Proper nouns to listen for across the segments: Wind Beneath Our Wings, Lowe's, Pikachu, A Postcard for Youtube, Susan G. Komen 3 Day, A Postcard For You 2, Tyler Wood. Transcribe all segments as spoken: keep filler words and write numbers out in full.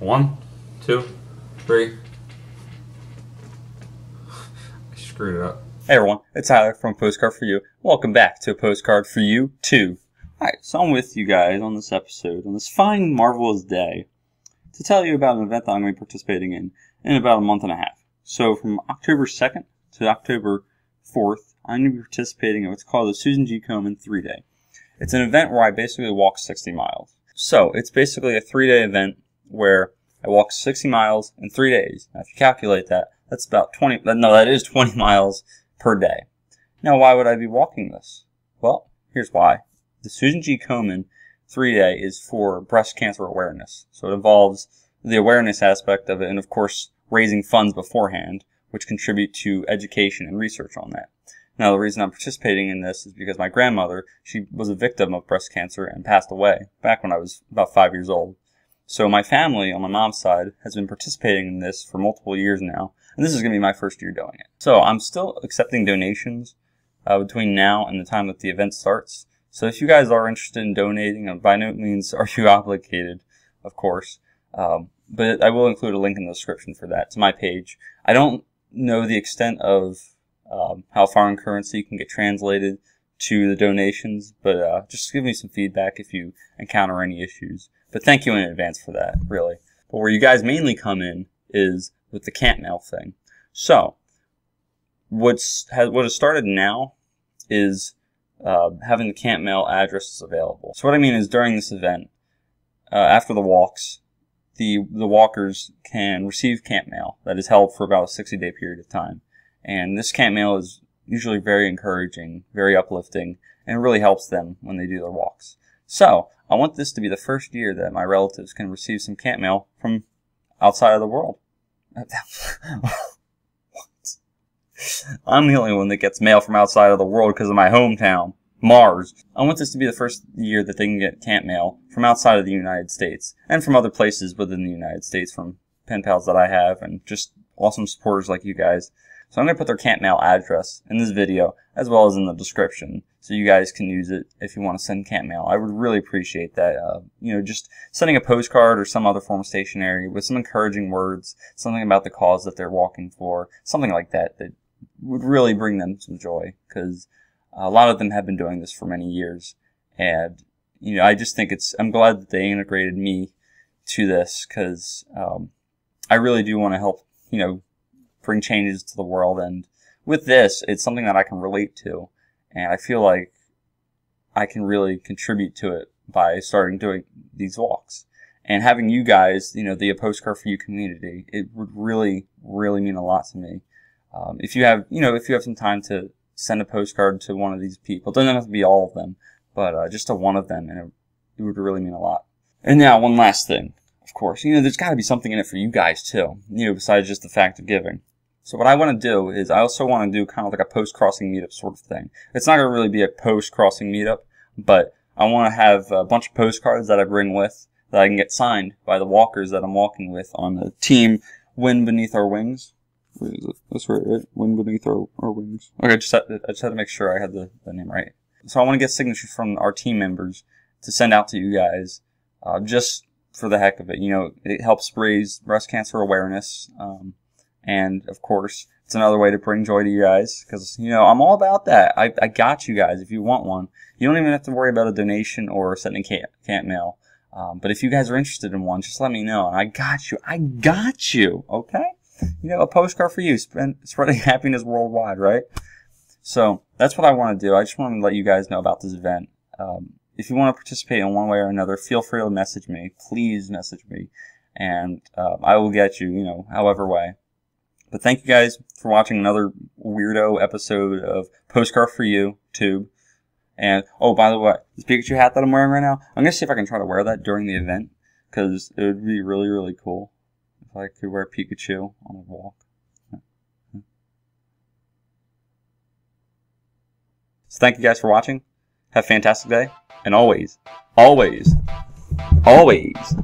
One, two, three. I screwed it up. Hey everyone, it's Tyler from Postcard For You. Welcome back to A Postcard For You two. Alright, so I'm with you guys on this episode, on this fine, marvelous day, to tell you about an event that I'm going to be participating in in about a month and a half. So from October second to October fourth, I'm going to be participating in what's called the Susan G. Komen three day. It's an event where I basically walk sixty miles. So it's basically a three day event where I walk sixty miles in three days. Now, if you calculate that, that's about twenty. No, that is twenty miles per day. Now, why would I be walking this? Well, here's why. The Susan G. Komen three day is for breast cancer awareness. So it involves the awareness aspect of it, and of course, raising funds beforehand, which contribute to education and research on that. Now, the reason I'm participating in this is because my grandmother, she was a victim of breast cancer and passed away back when I was about five years old. So my family on my mom's side has been participating in this for multiple years now, and this is going to be my first year doing it. So I'm still accepting donations uh, between now and the time that the event starts. So if you guys are interested in donating, and by no means are you obligated, of course, um, but I will include a link in the description for that to my page. I don't know the extent of um, how foreign currency can get translated to the donations, but uh, just give me some feedback if you encounter any issues. But thank you in advance for that, really. But where you guys mainly come in is with the camp mail thing. So what's has, what has started now is uh, having the camp mail addresses available. So what I mean is during this event, uh, after the walks, the the walkers can receive camp mail that is held for about a sixty day period of time. And this camp mail is usually very encouraging, very uplifting, and it really helps them when they do their walks. So I want this to be the first year that my relatives can receive some camp mail from outside of the world. What? I'm the only one that gets mail from outside of the world because of my hometown, Mars. I want this to be the first year that they can get camp mail from outside of the United States and from other places within the United States, from pen pals that I have and just awesome supporters like you guys. So I'm going to put their camp mail address in this video as well as in the description, so you guys can use it if you want to send camp mail. I would really appreciate that. Uh, you know, just sending a postcard or some other form of stationery with some encouraging words, something about the cause that they're walking for, something like that that would really bring them some joy, because a lot of them have been doing this for many years. And, you know, I just think it's, I'm glad that they integrated me to this, because um, I really do want to help, you know, bring changes to the world. And with this, it's something that I can relate to, and I feel like I can really contribute to it by starting doing these walks and having you guys, you know, the A Postcard For You community. It would really, really mean a lot to me. Um, if you have, you know, if you have some time to send a postcard to one of these people, it doesn't have to be all of them, but uh, just to one of them, and it, it would really mean a lot. And now, one last thing, of course, you know, there's got to be something in it for you guys too, you know, besides just the fact of giving. So what I want to do is I also want to do kind of like a post-crossing meetup sort of thing. It's not going to really be a post-crossing meetup, but I want to have a bunch of postcards that I bring with that I can get signed by the walkers that I'm walking with on the team Wind Beneath Our Wings. Where is it? That's right, right? Wind Beneath Our, our Wings. Okay, I just, had to, I just had to make sure I had the, the name right. So I want to get signatures from our team members to send out to you guys, uh, just for the heck of it. You know, it helps raise breast cancer awareness. Um, And, of course, it's another way to bring joy to you guys, because, you know, I'm all about that. I, I got you guys if you want one. You don't even have to worry about a donation or sending camp, camp mail. Um, but if you guys are interested in one, just let me know. And I got you. I got you, okay? You know, A Postcard For You, spread, spreading happiness worldwide, right? So that's what I want to do. I just want to let you guys know about this event. Um, if you want to participate in one way or another, feel free to message me. Please message me. And uh, I will get you, you know, however way. But thank you guys for watching another weirdo episode of Postcard For You Tube. And, oh, by the way, this Pikachu hat that I'm wearing right now, I'm going to see if I can try to wear that during the event, because it would be really, really cool if I could wear Pikachu on a walk. So thank you guys for watching. Have a fantastic day. And always, always, always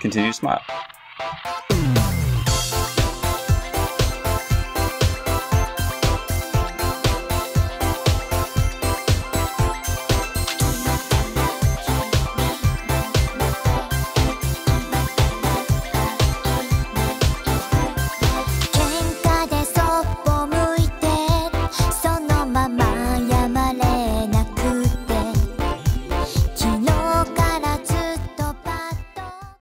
continue to smile.